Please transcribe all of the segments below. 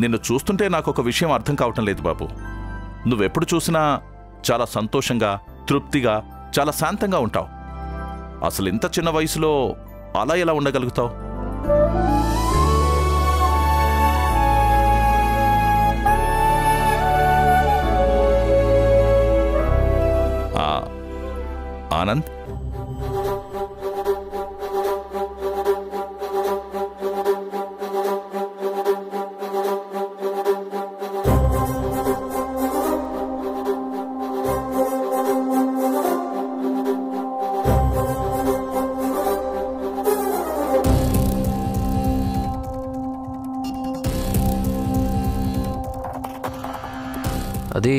నిన్ను చూస్తుంటే నాకు ఒక విషయం అర్థం కావటం లేదు బాబు. నువ్వెప్పుడు చూసినా చాలా సంతోషంగా, తృప్తిగా, చాలా శాంతంగా ఉంటావు. అసలు ఇంత చిన్న వయసులో అలా ఎలా ఉండగలుగుతావు? ఆనంద్, అది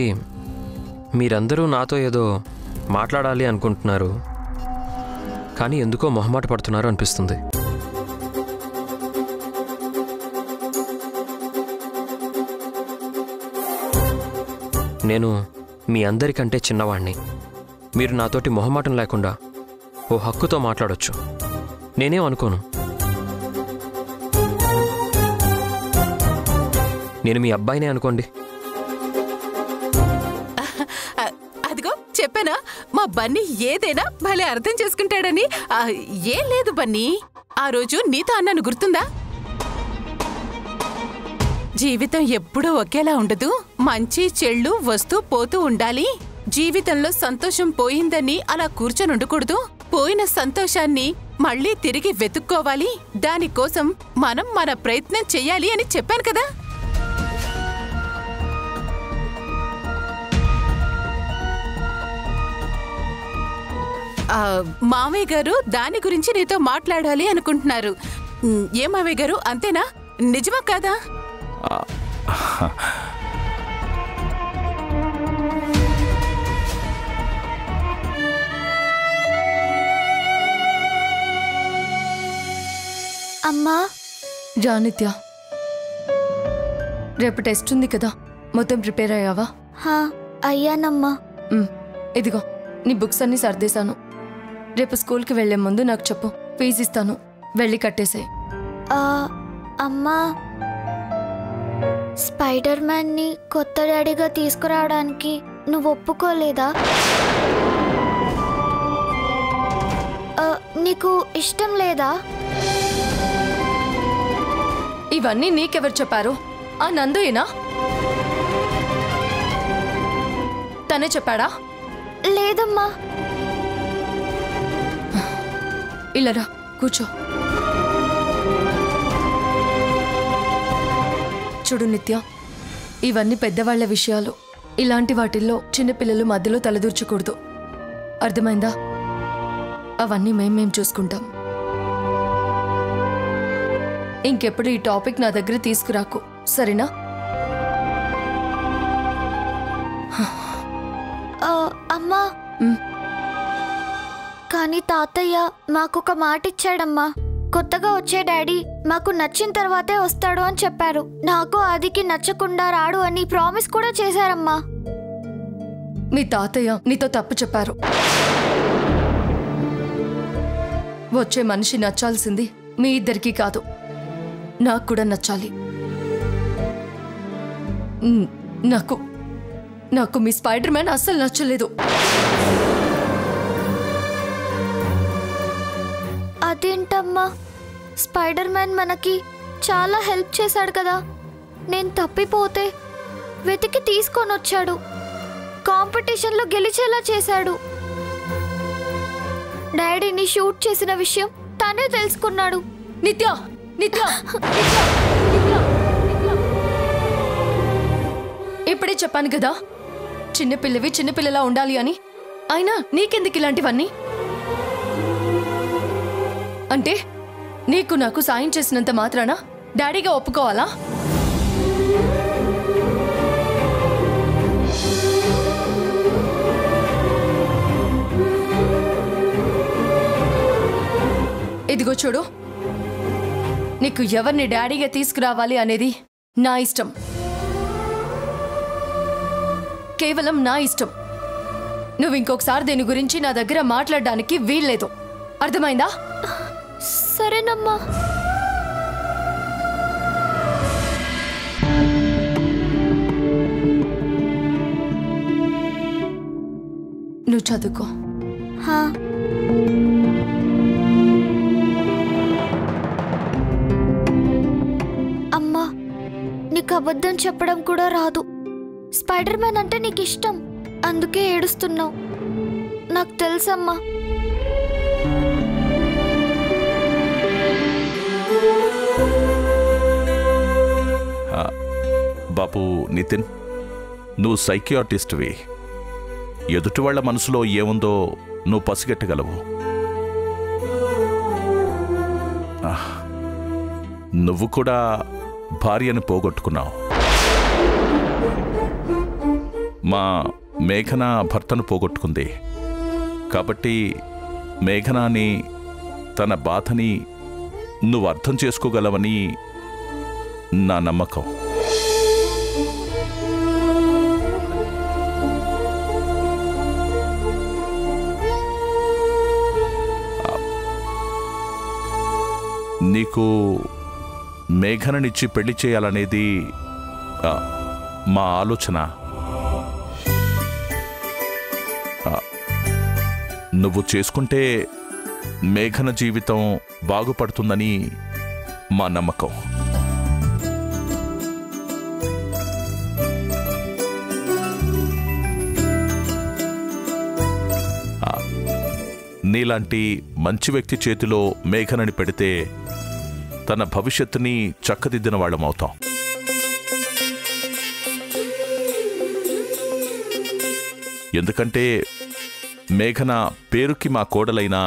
మీరందరూ నాతో ఏదో మాట్లాడాలి అనుకుంటున్నారు, కానీ ఎందుకో మొహమాట పడుతున్నారు అనిపిస్తుంది. నేను మీ అందరికంటే చిన్నవాణ్ణి. మీరు నాతోటి మొహమాటం లేకుండా ఓ హక్కుతో మాట్లాడొచ్చు. నేనేం అనుకోను. నేను మీ అబ్బాయినే అనుకోండి. చెప్పానా మా బన్నీ ఏదైనా భలే అర్థం చేసుకుంటాడని? ఏం లేదు బన్నీ, ఆ రోజు నీతో అన్నాను, గుర్తుందా? జీవితం ఎప్పుడూ ఒకేలా ఉండదు. మంచి చెళ్ళు వస్తూ పోతూ ఉండాలి. జీవితంలో సంతోషం పోయిందని అలా కూర్చొని ఉండకూడదు. పోయిన సంతోషాన్ని మళ్ళీ తిరిగి వెతుక్కోవాలి. దానికోసం మనం మన ప్రయత్నం చెయ్యాలి అని చెప్పాను కదా. మావయ్య గారు దాని గురించి నీతో మాట్లాడాలి అనుకుంటున్నారు. ఏ మావయ్య గారు, అంతేనా? నిజమా కాదా? అమ్మా రా నిత్య, రేపు టెస్ట్ ఉంది కదా, మొత్తం ప్రిపేర్ అయ్యావా? అయ్యానమ్మా. ఇదిగో నీ బుక్స్ అన్ని సర్దేశాను. రేపు స్కూల్కి వెళ్లే ముందు నాకు చెప్పు, ఫీజు ఇస్తాను, వెళ్ళి కట్టేసాయి. అమ్మా, స్పైడర్ మ్యాన్ని కొత్త డాడీగా తీసుకురావడానికి నువ్వు ఒప్పుకోలేదా? నీకు ఇష్టం లేదా? ఇవన్నీ నీకెవరు చెప్పారు? ఆ నందుయేనా? తనే చెప్పాడా? లేదమ్మా. ఇలారా కూర్చో. చూడు నిత్య, ఇవన్నీ పెద్దవాళ్ల విషయాలు. ఇలాంటి వాటిల్లో చిన్నపిల్లలు మధ్యలో తలదూర్చకూడదు, అర్థమైందా? అవన్నీ మేమేం చూసుకుంటాం. ఇంకెప్పుడు ఈ టాపిక్ నా దగ్గర తీసుకురాకు, సరేనా? అమ్మా, కానీ తాతయ్య మాకొక మాట ఇచ్చాడమ్మా. కొత్తగా వచ్చే డాడీ మాకు నచ్చిన తర్వాతే వస్తాడు అని చెప్పారు. నాకు ఆదికి నచ్చకుండా రాడు అని ప్రామిస్ కూడా చేశారమ్మా. మీ తాతయ్య నీతో తప్పు చెప్పారు. వచ్చే మనిషి నచ్చాల్సింది మీ ఇద్దరికీ కాదు, నాకు కూడా నచ్చాలి. నాకు మీ స్పైడర్ మ్యాన్ అస్సలు నచ్చలేదు. అదేంటమ్మా, స్పైడర్ మ్యాన్ మనకి చాలా హెల్ప్ చేశాడు కదా. నేను తప్పిపోతే వెతికి తీసుకొని వచ్చాడు, కాంపిటీషన్లో గెలిచేలా చేశాడు. డాడీని షూట్ చేసిన విషయం తనే తెలుసుకున్నాడు. నిత్య, నిత్య, ఇప్పుడే చెప్పాను కదా, చిన్నపిల్లవి చిన్నపిల్లలా ఉండాలి అని. అయినా నీకెందుకు ఇలాంటివన్నీ? అంటే నీకు నాకు సాయం చేసినంత మాత్రాన డాడీగా ఒప్పుకోవాలా? ఇదిగో చూడు, నీకు ఎవరిని డాడీగా తీసుకురావాలి అనేది నా ఇష్టం, కేవలం నా ఇష్టం. నువ్వు ఇంకొకసారి దీని గురించి నా దగ్గర మాట్లాడడానికి వీల్లేదు, అర్థమైందా? సరేనమ్మా. నువ్వు చదువుకో. హా అమ్మా, నీకు అబద్ధం చెప్పడం కూడా రాదు. స్పైడర్ మ్యాన్ అంటే నీకు ఇష్టం, అందుకే ఏడుస్తున్నావు. నాకు తెలుసమ్మా. బాపు నితిన్, నువ్వు సైకియాట్రిస్ట్వి. ఎదుటివాళ్ల మనసులో ఏముందో నువ్వు పసిగట్టగలవు. నువ్వు కూడా భార్యను పోగొట్టుకున్నావు. మా మేఘన భర్తను పోగొట్టుకుంది కాబట్టి మేఘనాని, తన బాధని నువ్వు అర్థం చేసుకోగలవని నా నమ్మకం. నీకు మేఘననిచ్చి పెళ్లి చేయాలనేది మా ఆలోచన. నువ్వు చేసుకుంటే మేఘన జీవితం బాగుపడుతుందని మా నమ్మకం. నీలాంటి మంచి వ్యక్తి చేతిలో మేఘనని పెడితే తన భవిష్యత్తుని చక్కదిద్దిన వాళ్ళమవుతాం. ఎందుకంటే మేఘన పేరుకి మా కోడలైనా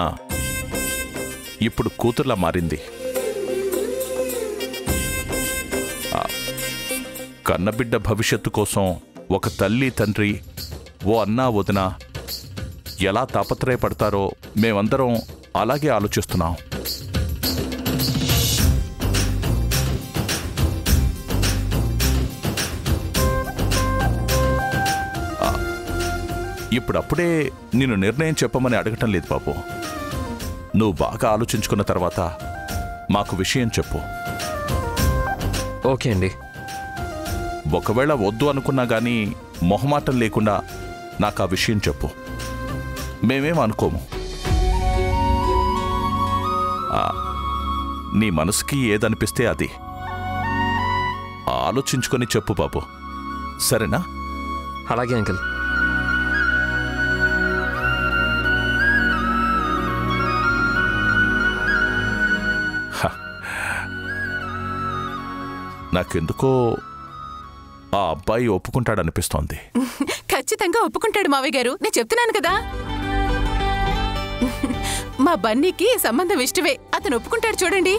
ఇప్పుడు కూతుర్లా మారింది. కన్నబిడ్డ భవిష్యత్తు కోసం ఒక తల్లి, తండ్రి, ఓ అన్న, వదిన ఎలా తాపత్రయపడతారో మేమందరం అలాగే ఆలోచిస్తున్నాం. ఇప్పుడప్పుడే నిన్ను నిర్ణయం చెప్పమని అడగటం లేదు బాబు. నువ్వు బాగా ఆలోచించుకున్న తర్వాత మాకు విషయం చెప్పు. ఓకే అండి. ఒకవేళ వద్దు అనుకున్నా కానీ మొహమాటం లేకుండా నాకు ఆ విషయం చెప్పు. మేమేం అనుకోము. నీ మనసుకి ఏదనిపిస్తే అది ఆలోచించుకొని చెప్పు బాబు, సరేనా? అలాగే అంకుల్. నాకెందుకో ఆ అబ్బాయి ఒప్పుకుంటాడనిపిస్తోంది. ఖచ్చితంగా ఒప్పుకుంటాడు మావయ్య గారు, నేను చెప్తున్నాను కదా. మా బన్నీకి సంబంధం ఇష్టమే, అతను ఒప్పుకుంటాడు చూడండి.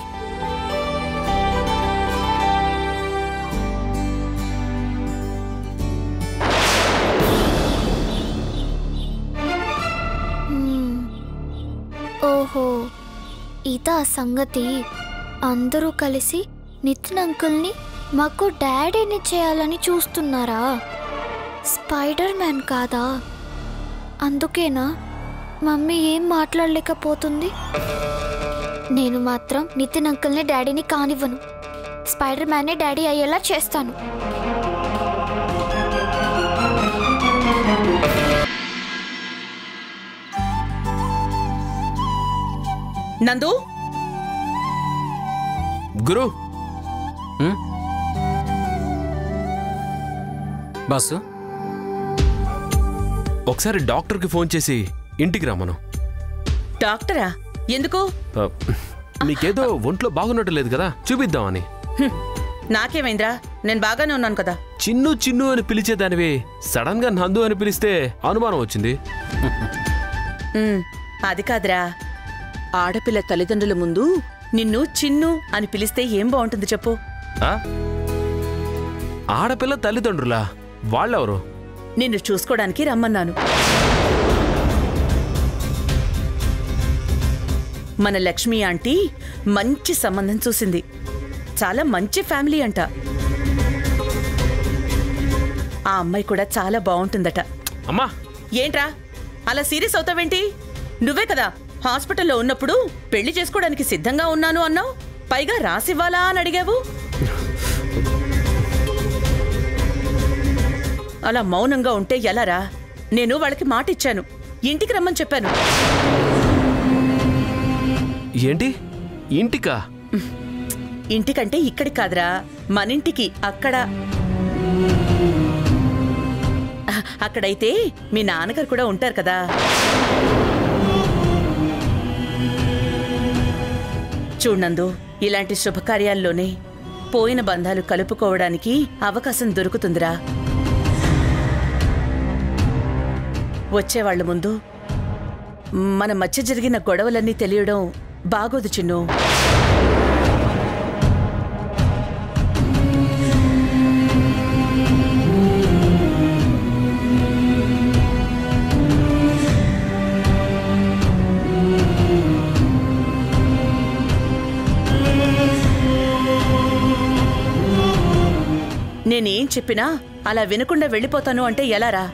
ఓహో, ఇదా సంగతి. అందరూ కలిసి నితిన్ అంకుల్ని మాకు డాడీని చేయాలని చూస్తున్నారా? స్పైడర్ మ్యాన్ కాదా? అందుకేనా మమ్మీ ఏం మాట్లాడలేకపోతుంది? నేను మాత్రం నితిన్ అంకుల్ని డాడీని కానివ్వను. స్పైడర్ మ్యాన్నే డాడీ అయ్యేలా చేస్తాను. నందు గురు బాసు, ఒకసారి డాక్టర్కి ఫోన్ చేసి ఇంటికి రామను. డాక్టరా? ఎందుకు? నీకేదో ఒంట్లో బాగున్నట్టు లేదు కదా, చూపిద్దామని. నాకేమైందిరా, నేను బాగానే ఉన్నాను కదా. చిన్ను చిన్ను అని పిలిచేదానివి సడన్ గా నందు అని పిలిస్తే అనుమానం వచ్చింది. అది కాదురా, ఆడపిల్ల తల్లిదండ్రుల ముందు నిన్ను చిన్ను అని పిలిస్తే ఏం బాగుంటుంది చెప్పు? ఆడపిల్ల తల్లిదండ్రులా? వాళ్ళెవరు? నిన్ను చూసుకోవడానికి రమ్మన్నాను. మన లక్ష్మి ఆంటీ మంచి సంబంధం చూసింది. చాలా మంచి ఫ్యామిలీ అంట. ఆ అమ్మాయి కూడా చాలా బాగుంటుందట. అమ్మా, ఏంట్రా అలా సీరియస్ అవుతావేంటి? నువ్వే కదా హాస్పిటల్లో ఉన్నప్పుడు పెళ్లి చేసుకోవడానికి సిద్ధంగా ఉన్నాను అన్నావు, పైగా రాసివ్వాలా అని అడిగావు. అలా మౌనంగా ఉంటే ఎలారా? నేను వాళ్ళకి మాట ఇచ్చాను, ఇంటికి రమ్మని చెప్పాను. ఏంటి ఇంటికా? ఇంటికంటే ఇక్కడికి కాదురా, మనింటికి. అక్కడ అక్కడైతే మీ నాన్నగారు కూడా ఉంటారు కదా. చూడండు, ఇలాంటి శుభకార్యాల్లోనే పోయిన బంధాలు కలుపుకోవడానికి అవకాశం దొరుకుతుందిరా. వచ్చేవాళ్ళ ముందు మన మధ్య జరిగిన గొడవలన్నీ తెలియడం బాగోదు చిన్ను. నేనేం చెప్పినా అలా వినకుండా వెళ్ళిపోతాను అంటే ఎలారా?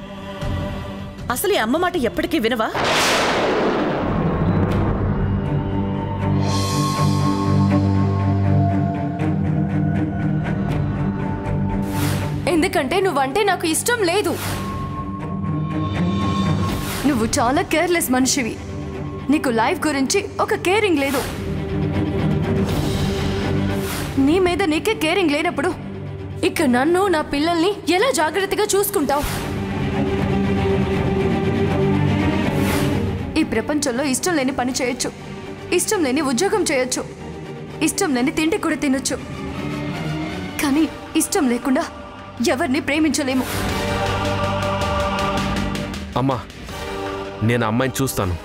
అసలు ఈ అమ్మ మాట ఎప్పటికీ వినవా? ఎందుకంటే నువ్వంటే నాకు ఇష్టం లేదు. నువ్వు చాలా కేర్లెస్ మనిషివి. నీకు లైఫ్ గురించి ఒక కేరింగ్ లేదు. నీ మీద నీకే కేరింగ్ లేనప్పుడు ఇక నన్ను, నా పిల్లల్ని ఎలా జాగ్రత్తగా చూసుకుంటావు? ఈ ప్రపంచంలో ఇష్టం లేని పని చేయొచ్చు, ఇష్టం లేని ఉద్యోగం చేయొచ్చు, ఇష్టం లేని తిండి కూడా తినొచ్చు. కానీ ఇష్టం లేకుండా ఎవరిని ప్రేమించలేము. అమ్మా, నేను అమ్మాయిని చూస్తాను.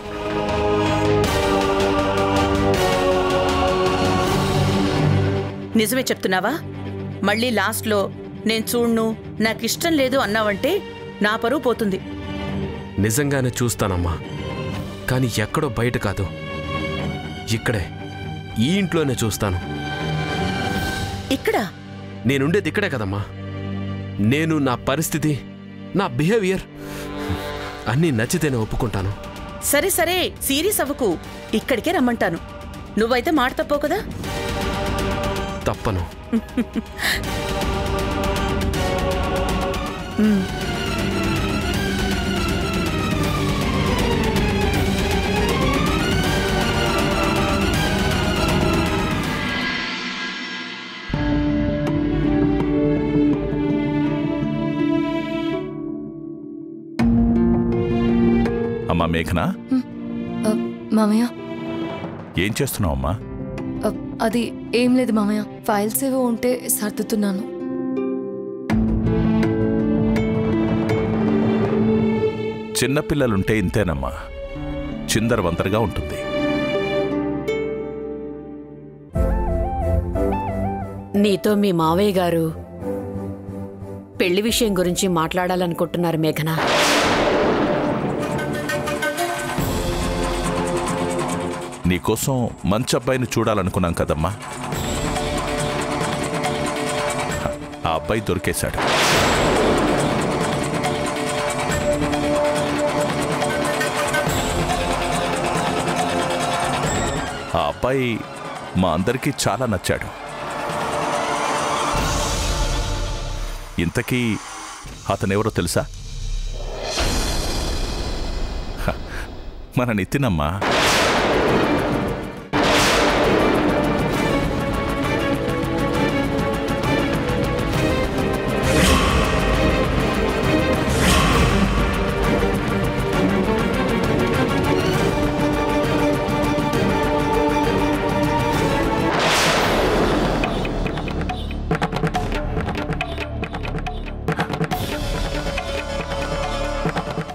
నిజమే చెప్తున్నావా? మళ్ళీ లాస్ట్లో నేను చూడ్ను, నాకు ఇష్టం లేదు అన్నావంటే నా పరువు పోతుంది. నిజంగానే చూస్తానమ్మా, కానీ ఎక్కడో బయట కాదు, ఇక్కడే, ఈ ఇంట్లోనే చూస్తాను. ఇక్కడ నేనుండేది ఇక్కడే కదమ్మా. నేను నా పరిస్థితి, నా బిహేవియర్ అన్నీ నచ్చితేనే ఒప్పుకుంటాను. సరే సరే, సీరియస్ అవ్వకు. ఇక్కడికే రమ్మంటాను. నువ్వైతే మాట తప్పవు కదా. తప్పను. అమ్మా మేఘనా, మామయ్య ఏం చేస్తున్నావు అమ్మా? అది ఏం లేదు మామయ్య, ఫైల్స్ ఏవో ఉంటే సర్దుతున్నాను. చిన్నపిల్లలుంటే ఇంతేనమ్మా, చిందరవందరగా ఉంటుంది. నీతో మీ మావయ్య గారు పెళ్లి విషయం గురించి మాట్లాడాలనుకుంటున్నారు మేఘనా. నీకోసం మంచి అబ్బాయిని చూడాలనుకున్నాం కదమ్మా. ఆ అబ్బాయి దొరికేశాడు. ఆ అబ్బాయి మా అందరికీ చాలా నచ్చాడు. ఇంతకీ అతనెవరో తెలుసా? మన నితినమ్మా.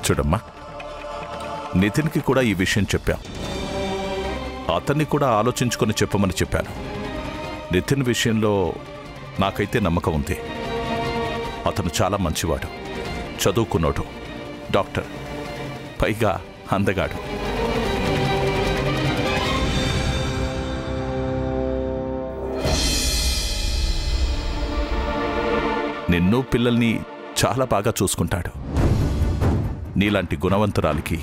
చూడమ్మా, నితిన్కి కూడా ఈ విషయం చెప్పాం. అతన్ని కూడా ఆలోచించుకొని చెప్పమని చెప్పాను. నితిన్ విషయంలో నాకైతే నమ్మకం ఉంది. అతను చాలా మంచివాడు, చదువుకున్నాడు, డాక్టర్, పైగా అందగాడు. నిన్ను, పిల్లల్ని చాలా బాగా చూసుకుంటాడు. నీలాంటి గుణవంతురాలికి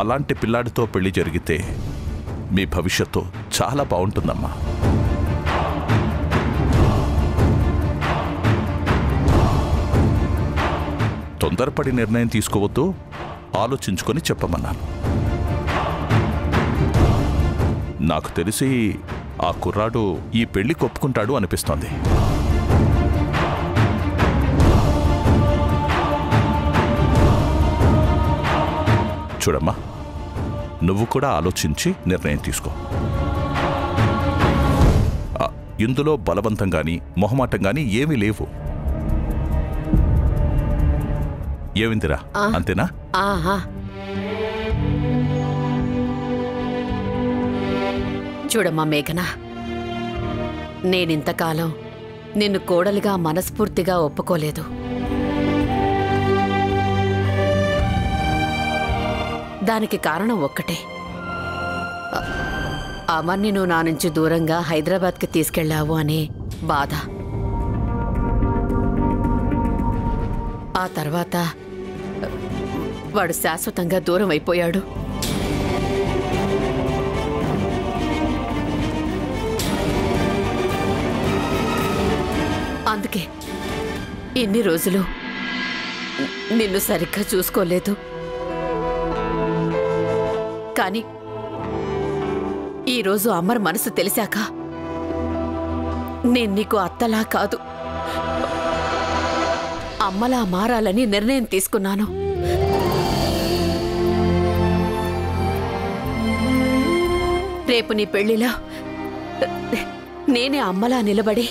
అలాంటి పిల్లాడితో పెళ్లి జరిగితే మీ భవిష్యత్తు చాలా బాగుంటుందమ్మా. తొందరపడి నిర్ణయం తీసుకోవద్దు, ఆలోచించుకొని చెప్పమన్నాను. నాకు తెలిసి ఆ కుర్రాడు ఈ పెళ్లి ఒప్పుకుంటాడు అనిపిస్తోంది. చూడమ్మా, నువ్వు కూడా ఆలోచించి నిర్ణయం తీసుకో. ఇందులో బలవంతం కానీ మొహమాటం కానీ ఏమీ లేవు. ఏవిందిరా, అంతేనా? చూడమ్మా మేఘనా, నేనింతకాలం నిన్ను కోడలుగా మనస్ఫూర్తిగా ఒప్పుకోలేదు. దానికి కారణం ఒక్కటే, అమర్ని నువ్వు నా నుంచి దూరంగా హైదరాబాద్కి తీసుకెళ్లావు అనే బాధ. ఆ తర్వాత వాడు శాశ్వతంగా దూరం అయిపోయాడు. అందుకే ఇన్ని రోజులు నిన్ను సరిగ్గా చూసుకోలేదు. కానీ ఈరోజు అమర్ మనసు తెలిసాక నేను నీకు అత్తలా కాదు అమ్మలా మారాలని నిర్ణయం తీసుకున్నాను. రేపు నీ పెళ్లిలో నేనే అమ్మలా నిలబడి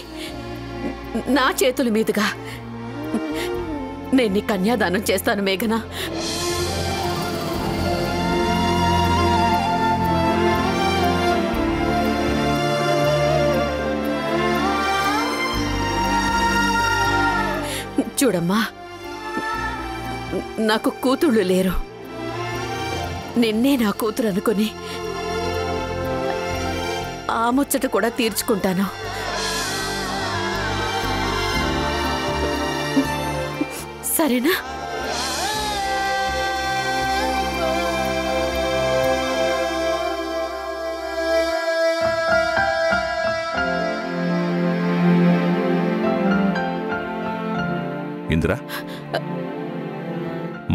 నా చేతుల మీదుగా నేను నీ కన్యాదానం చేస్తాను మేఘనా. చూడమ్మా, నాకు కూతుళ్ళు లేరు. నిన్నే నా కూతురు అనుకుని ఆ ముచ్చట కూడా తీర్చుకుంటాను. సరేనా? ఇందిరా,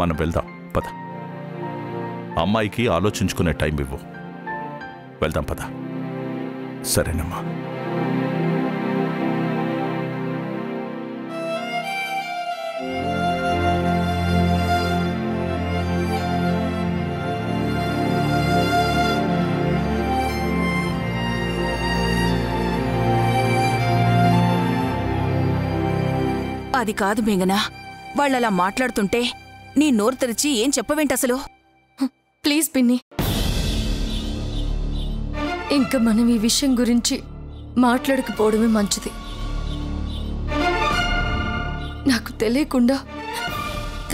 మనం వెళ్దాం పద. అమ్మాయికి ఆలోచించుకునే టైం ఇవ్వు. వెళ్దాం పద. సరేనమ్మా. అది కాదు మేఘనా, వాళ్ళలా మాట్లాడుతుంటే నీ నోరు తెరిచి ఏం చెప్పవేంటసలు? ప్లీజ్ పిన్ని, ఇంకా మనం ఈ విషయం గురించి మాట్లాడకపోవడమే మంచిది. నాకు తెలియకుండా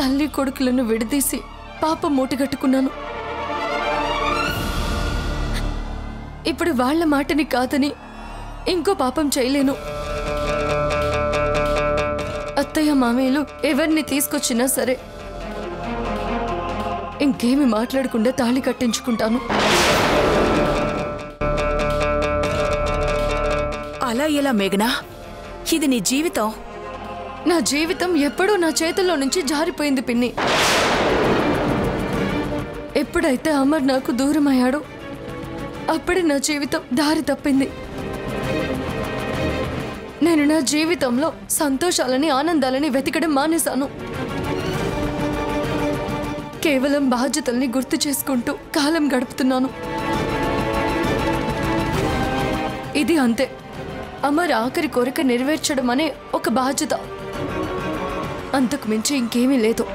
తల్లి కొడుకులను విడదీసి పాప మూటగట్టుకున్నాను. ఇప్పుడు వాళ్ళ మాటని కాదని ఇంకో పాపం చేయలేను. అత్తయ్య మామయ్యలు ఎవరిని తీసుకొచ్చినా సరే ఇంకేమి మాట్లాడకుండా తాళి కట్టించుకుంటాను. అలా ఎలా మేఘనా? ఇది నీ జీవితం. నా జీవితం ఎప్పుడూ నా చేతుల్లో నుంచి జారిపోయింది పిన్ని. ఎప్పుడైతే అమర్ నాకు దూరమయ్యాడో అప్పుడే నా జీవితం దారి తప్పింది. నేను నా జీవితంలో సంతోషాలని ఆనందాలని వెతకడం మానేశాను. కేవలం బాధ్యతల్ని గుర్తు చేసుకుంటూ కాలం గడుపుతున్నాను. ఇది అంతే, అమర్ ఆఖరి కోరిక నెరవేర్చడం అనే ఒక బాధ్యత. అంతకు మించి ఇంకేమీ లేదు.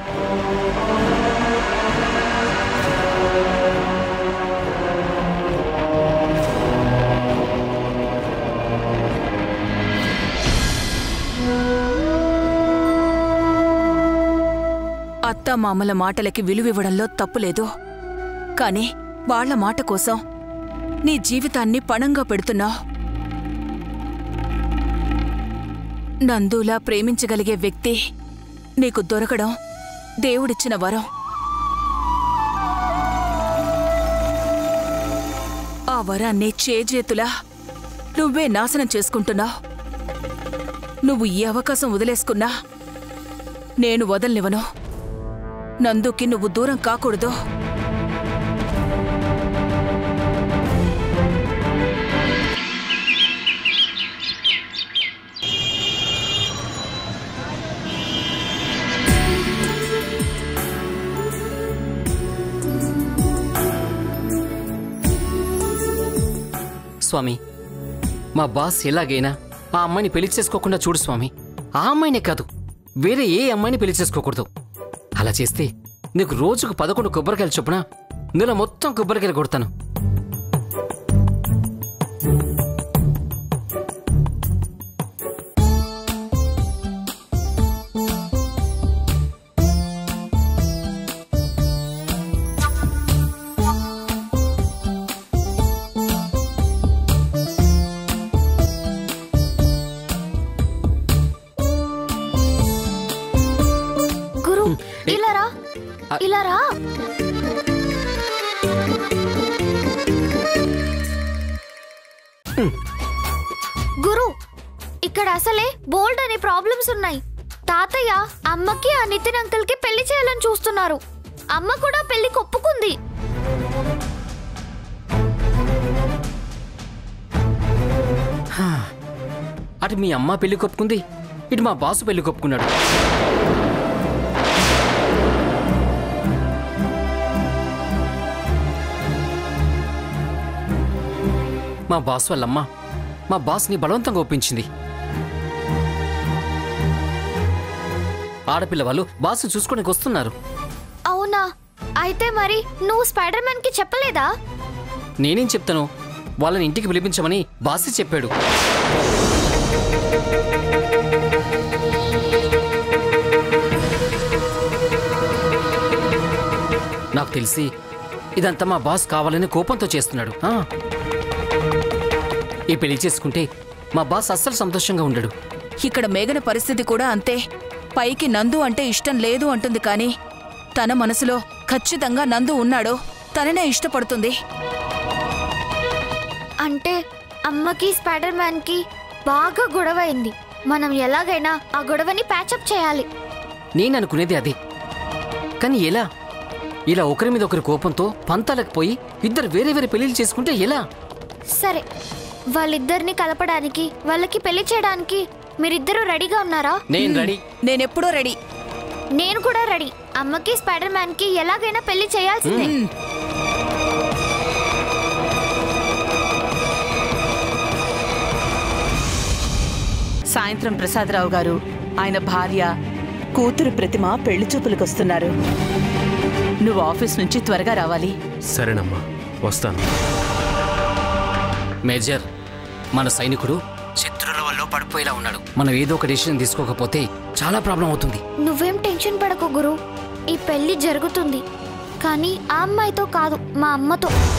అత్తమామల మాటలకి విలువివ్వడంలో తప్పులేదు, కానీ వాళ్ల మాట కోసం నీ జీవితాన్ని పణంగా పెడుతున్నావు. నందులా ప్రేమించగలిగే వ్యక్తి నీకు దొరకడం దేవుడిచ్చిన వరం. ఆ వరాన్ని చేజేతులా నువ్వే నాశనం చేసుకుంటున్నావు. నువ్వు ఈ అవకాశం వదిలేసుకున్నా నేను వదలనివ్వను. నందుకి నువ్వు దూరం కాకూడదు. స్వామి, మా బాస్ ఎలాగైనా ఆ అమ్మాయిని పెళ్లి చేసుకోకుండా చూడు స్వామి. ఆ అమ్మాయినే కాదు, వేరే ఏ అమ్మాయిని పెళ్లి చేసుకోకూడదు. అలా చేస్తే నీకు రోజుకు 11 కొబ్బరికాయలు చొప్పున నెల మొత్తం కొబ్బరికాయలు కొడతాను. గురు, ఇక్కడ అసలే బోల్డ్ అనే ప్రాబ్లమ్స్ ఉన్నాయి. తాతయ్య అమ్మకి ఆ నితిన్ అంకుల్ కి పెళ్లి చేయాలని చూస్తున్నారు. అమ్మ కూడా పెళ్లి ఒప్పుకుంది. అటు మీ అమ్మ పెళ్లి ఒప్పుకుంది, ఇటు మా బాసు పెళ్లి ఒప్పుకున్నాడు. మా బాస్ వాళ్ళమ్మ మా బాస్ని బలవంతంగా ఒప్పించింది. ఆడపిల్ల వాళ్ళు బాస్ చూసుకోడానికి వస్తున్నారు. అవునా? అయితే మరి నువ్వు స్పైడర్ మ్యాన్ కి చెప్పలేదా? నేనేం చెప్తాను, వాళ్ళని ఇంటికి పిలిపించమని బాస్ చెప్పాడు. నాకు తెలిసి ఇదంతా మా బాస్ కావాలని కోపంతో చేస్తున్నాడు. ఈ పెళ్లి చేసుకుంటే మా బాస్ అస్సలు సంతోషంగా ఉండడు. ఇక్కడ మేఘన పరిస్థితి కూడా అంతే. పైకి నందు అంటే ఇష్టం లేదు అంటుంది, కానీ తన మనసులో ఖచ్చితంగా నందు ఉన్నాడో తననే ఇష్టపడుతుంది. అంటే అమ్మకి స్పైడర్ మ్యాన్ కి బాగా గొడవ అయింది. మనం ఎలాగైనా ఆ గొడవని ప్యాచప్ చేయాలి. నేను అనుకునేది అది. కానీ ఎలా? ఇలా ఒకరి మీద ఒకరి కోపంతో పంతాలకు పోయి ఇద్దరు వేరే వేరే పెళ్లిళ్ళు చేసుకుంటే ఎలా? సరే, వాళ్ళిద్దరిని కలపడానికి, వాళ్ళకి పెళ్లి చేయడానికి మీరిద్దరూ రెడీగా ఉన్నారా? నేను రెడీ. నేను ఎప్పుడూ రెడీ. నేను కూడా రెడీ. అమ్మకి స్పైడర్ మ్యాన్ కి ఎలాగైనా పెళ్లి చేయాల్సిందే. సాయంత్రం ప్రసాదరావు గారు, ఆయన భార్య, కూతురు ప్రతిమ పెళ్లి చూపులకు వస్తున్నారు. నువ్వు ఆఫీస్ నుంచి త్వరగా రావాలి. సరేనమ్మా, వస్తాను. మేజర్, మన సైనికుడు శత్రువుల వల్ల పడిపోయేలా ఉన్నాడు. మనం ఏదో ఒక డిసిషన్ తీసుకోకపోతే చాలా ప్రాబ్లం అవుతుంది. నువ్వేం టెన్షన్ పడకు గురు. ఈ పెళ్లి జరుగుతుంది, కానీ ఆ అమ్మాయితో కాదు, మా అమ్మతో.